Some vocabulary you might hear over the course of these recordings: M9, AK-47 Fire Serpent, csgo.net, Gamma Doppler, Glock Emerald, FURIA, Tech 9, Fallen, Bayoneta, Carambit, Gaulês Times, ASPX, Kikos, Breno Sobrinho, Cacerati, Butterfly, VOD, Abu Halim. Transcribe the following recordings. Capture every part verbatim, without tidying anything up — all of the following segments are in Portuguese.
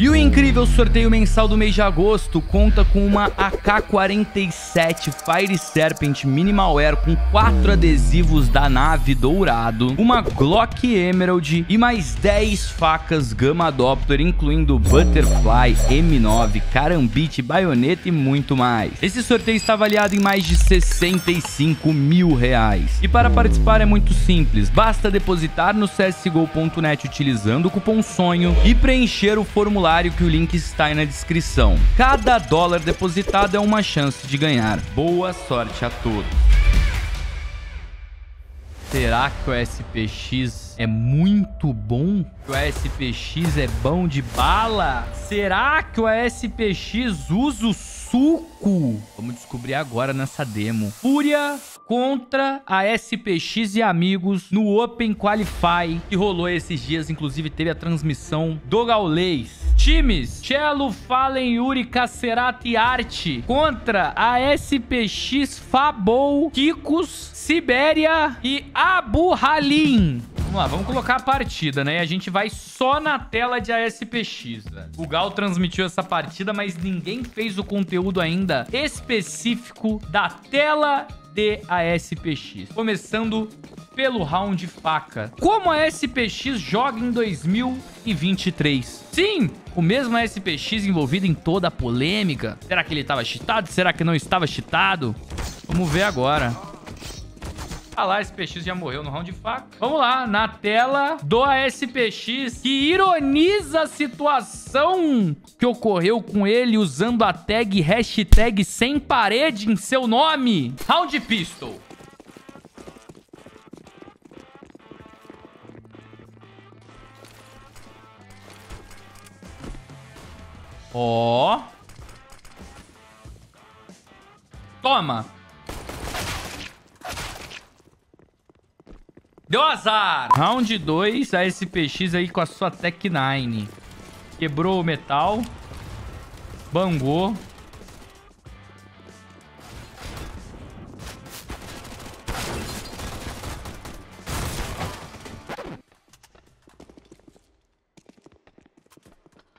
E o incrível sorteio mensal do mês de agosto conta com uma A K quarenta e sete Fire Serpent Minimal Air com quatro adesivos da nave dourado, uma Glock Emerald e mais dez facas Gamma Doppler, incluindo Butterfly, M nove, Carambit, Bayoneta e muito mais. Esse sorteio está avaliado em mais de sessenta e cinco mil reais. E para participar é muito simples, basta depositar no c s g o ponto net utilizando o cupom SONHO e preencher o formulário que o link está aí na descrição. Cada dólar depositado é uma chance de ganhar. Boa sorte a todos. Será que o A S P X é muito bom? O A S P X é bom de bala? Será que o A S P X usa o suco? Vamos descobrir agora nessa demo. FURIA contra a A S P X e amigos no Open Qualify que rolou esses dias, inclusive teve a transmissão do Gaulês. Times, Cello, Fallen, Yuri, Cacerati e Arte contra a A S P X, Fabou, Kikos, Sibéria e Abu Halim. Vamos lá, vamos colocar a partida, né? A gente vai só na tela de A S P X, velho. O Gal transmitiu essa partida, mas ninguém fez o conteúdo ainda específico da tela de A S P X. Começando pelo round faca. Como a A S P X joga em dois mil e vinte e três? Sim, o mesmo A S P X envolvido em toda a polêmica. Será que ele estava cheatado? Será que não estava cheatado? Vamos ver agora. Ah lá, A S P X já morreu no round de faca. Vamos lá, na tela do A S P X, que ironiza a situação que ocorreu com ele usando a tag hashtag sem parede em seu nome. Round pistol. Ó. Toma. Deu azar! Round dois, a S P X aí com a sua Tech nove. Quebrou o metal. Bangou.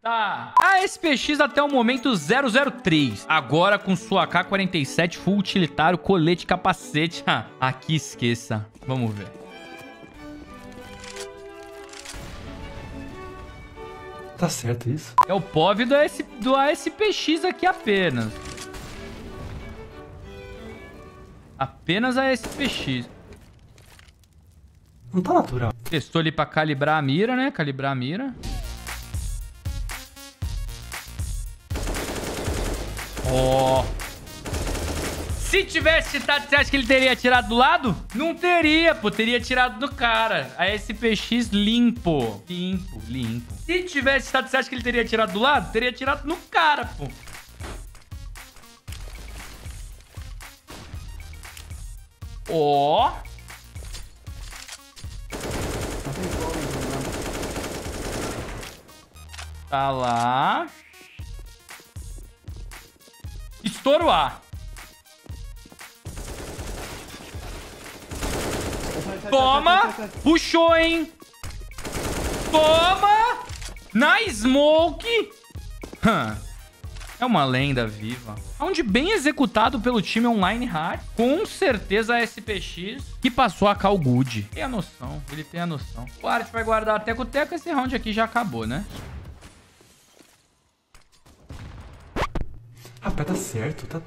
Tá. A S P X até o momento zero zero três. Agora com sua A K quarenta e sete full utilitário, colete, capacete. Ah, aqui esqueça. Vamos ver. Tá certo isso? É o P O V do, AS, do A S P X aqui apenas. Apenas a A S P X. Não tá natural. Testou ali pra calibrar a mira, né? Calibrar a mira. Ó. Oh. Se tivesse cheatado, você acha que ele teria atirado do lado? Não teria, pô. Teria atirado do cara. A S P X limpo. Limpo, limpo. Se tivesse cheatado, você acha que ele teria atirado do lado? Teria atirado no cara, pô. Ó. Tá lá. Estouro A. Toma! Puxou, hein? Toma! Na smoke! É uma lenda viva. Round bem executado pelo time Online Hard. Com certeza a S P X que passou a Call Good. Tem a noção, ele tem a noção. O Art vai guardar a teco-teco. Esse round aqui já acabou, né? Rapaz, tá certo, tá...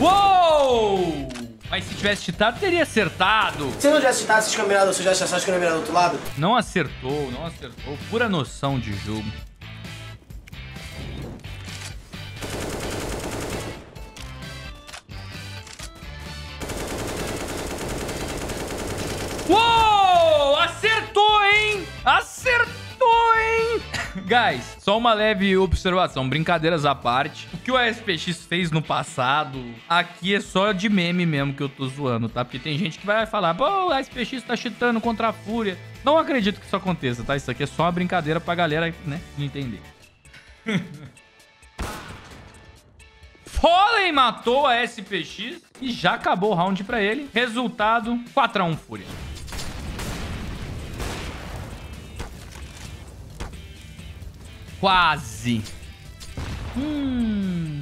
Uou! Mas se tivesse cheatado, teria acertado. Se não tivesse cheatado, se tinha mirado, se tivesse achado que não ia mirar do outro lado. Não acertou, não acertou. Pura noção de jogo. Uou! Acertou, hein? Acertou! Guys, só uma leve observação, brincadeiras à parte. O que o A S P X fez no passado, aqui é só de meme mesmo que eu tô zoando, tá? Porque tem gente que vai falar, pô, o A S P X tá cheatando contra a Fúria. Não acredito que isso aconteça, tá? Isso aqui é só uma brincadeira pra galera, né, entender. Fallen matou a S P X e já acabou o round pra ele. Resultado, quatro a um Fúria. Quase. Hum.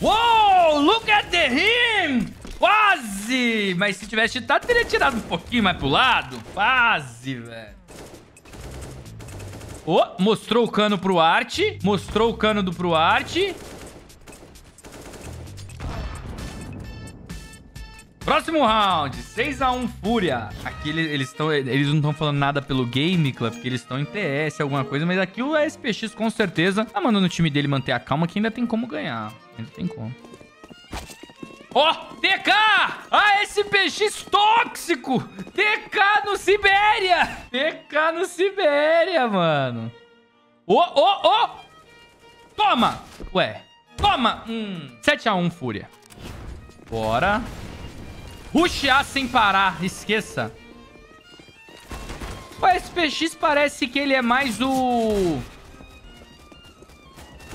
Wow, look at the him! Quase! Mas se tivesse cheatado, teria tirado um pouquinho mais pro lado. Quase, velho. Oh, mostrou o cano pro Art. Mostrou o cano do pro Art. Próximo round, seis a um Fúria. Aqui eles, tão, eles não estão falando nada pelo Game Club, porque eles estão em T S, alguma coisa, mas aqui o A S P X com certeza tá mandando o time dele manter a calma, que ainda tem como ganhar. Ainda tem como. Ó, oh, T K! A S P X tóxico! T K no Sibéria! T K no Sibéria, mano. Ô, ô, ô! Toma! Ué, toma! Hum. sete a um Fúria. Bora. Rushear sem parar, esqueça. O S P X parece que ele é mais o...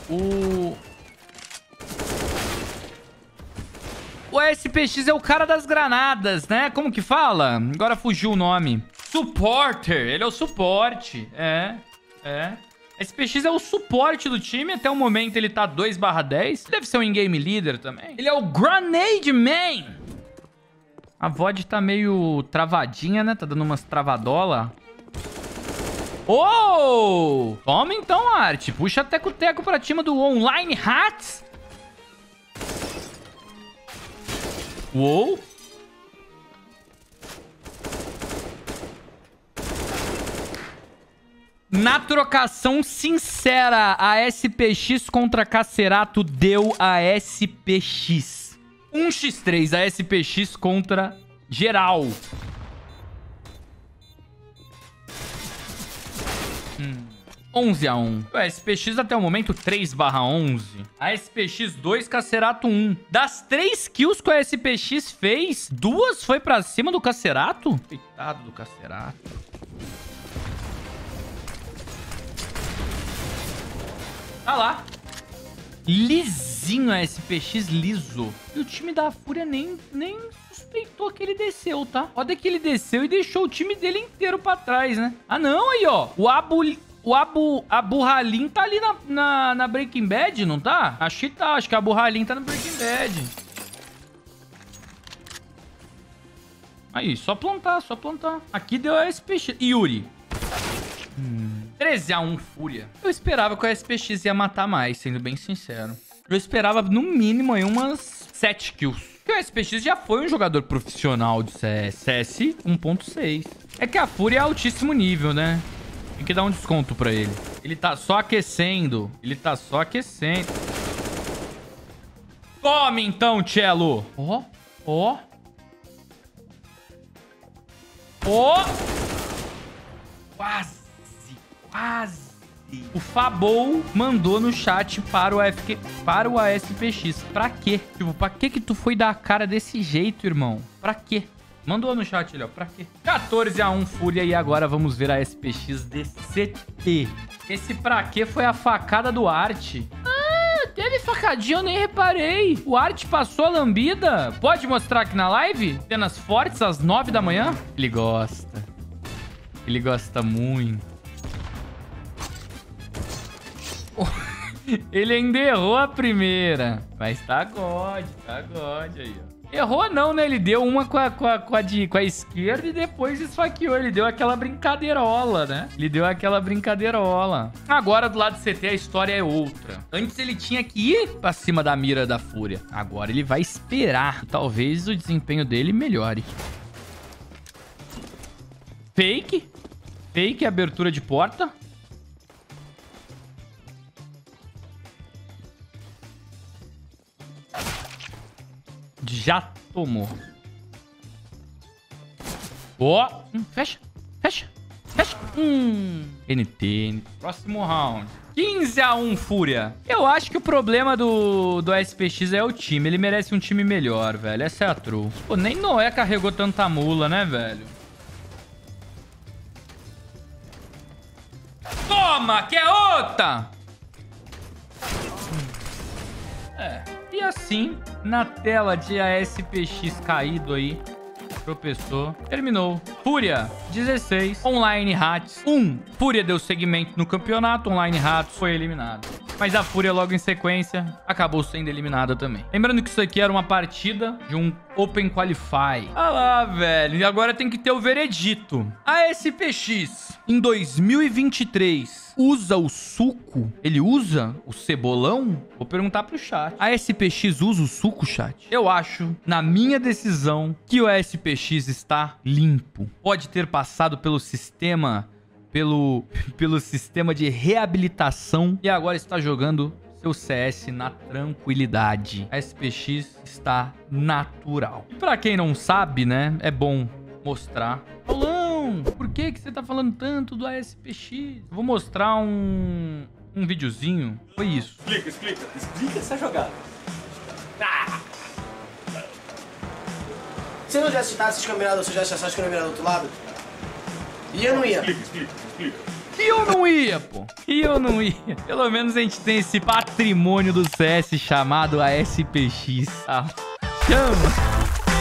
O... O S P X é o cara das granadas, né? Como que fala? Agora fugiu o nome. Supporter, ele é o suporte. É, é. S P X é o suporte do time, até o momento ele tá dois barra dez. Deve ser um in-game leader também. Ele é o Grenade Man. A V O D tá meio travadinha, né? Tá dando umas travadola. Oh! Toma então, Arte. Puxa teco-teco pra cima do Online Hats. Uou. Na trocação sincera, a S P X contra Cacerati deu a S P X. um contra três, a S P X contra geral. Hum. onze a um. O S P X até o momento três barra onze. A S P X dois, Cacerati um. Das três kills que a S P X fez, duas foi pra cima do Cacerati? Coitado do Cacerati. Tá lá. Lisinho a S P X, liso. E o time da Fúria nem, nem suspeitou que ele desceu, tá? Olha que ele desceu e deixou o time dele inteiro pra trás, né? Ah, não, aí, ó. O Abu, o Abu, Abu Halim tá ali na, na, na Breaking Bad, não tá? Acho que tá. Acho que a Abu Halim tá no Breaking Bad. Aí, só plantar, só plantar. Aqui deu a S P X. Yuri. Hum... treze a um Fúria. Eu esperava que o S P X ia matar mais, sendo bem sincero. Eu esperava, no mínimo, aí umas sete kills. Porque o S P X já foi um jogador profissional de C S um ponto seis. É que a Fúria é altíssimo nível, né? Tem que dar um desconto pra ele. Ele tá só aquecendo. Ele tá só aquecendo. Tome, então, Cello. Ó, ó. Ó. Quase. Quase. O Fabou mandou no chat para o, A F Q, para o A S P X. Pra quê? Tipo, pra que que tu foi dar a cara desse jeito, irmão? Pra quê? Mandou no chat, Léo. Pra quê? quatorze a um Fúria. E agora vamos ver a A S P X D C T. Esse pra quê foi a facada do Arte. Ah, teve facadinha, eu nem reparei. O Arte passou a lambida. Pode mostrar aqui na live? Cenas fortes às nove da manhã? Ele gosta. Ele gosta muito. Ele ainda errou a primeira. Mas tá God, tá God aí, ó. Errou não, né? Ele deu uma com a, com a, com a, de, com a esquerda e depois esfaqueou. Ele deu aquela brincadeirola, né? Ele deu aquela brincadeirola. Agora, do lado do C T, a história é outra. Antes ele tinha que ir pra cima da mira da Fúria. Agora ele vai esperar. Talvez o desempenho dele melhore. Fake. Fake, abertura de porta. Já tomou. Ó. Oh. Hum, fecha. Fecha. Fecha. Hum. N T. Próximo round. quinze a um, Fúria. Eu acho que o problema do, do S P X é o time. Ele merece um time melhor, velho. Essa é a true. Pô, nem Noé carregou tanta mula, né, velho? Toma, que é outra! É. E assim, na tela de A S P X caído aí, tropeçou, terminou. Fúria, dezesseis. Online Rats, um. Fúria deu segmento no campeonato, Online Rats foi eliminado. Mas a Fúria, logo em sequência, acabou sendo eliminada também. Lembrando que isso aqui era uma partida de um Open Qualify. Ah lá, velho. E agora tem que ter o veredito. A S P X, em dois mil e vinte e três, usa o suco? Ele usa o cebolão? Vou perguntar pro chat. A S P X usa o suco, chat? Eu acho, na minha decisão, que o S P X está limpo. Pode ter passado pelo sistema... Pelo, pelo sistema de reabilitação. E agora está jogando seu C S na tranquilidade. A S P X está natural. E pra quem não sabe, né? É bom mostrar. Paulão, por que, que você tá falando tanto do A S P X? Eu vou mostrar um, um videozinho. Foi isso. Explica, explica. Explica essa jogada. Ah! Você não já assistasse esses cameradas, você já assistasse câmera do outro lado? E eu não ia. Explica, explica, explica. E eu não ia, pô. E eu não ia. Pelo menos a gente tem esse patrimônio do C S chamado A S P X. Ah, chama.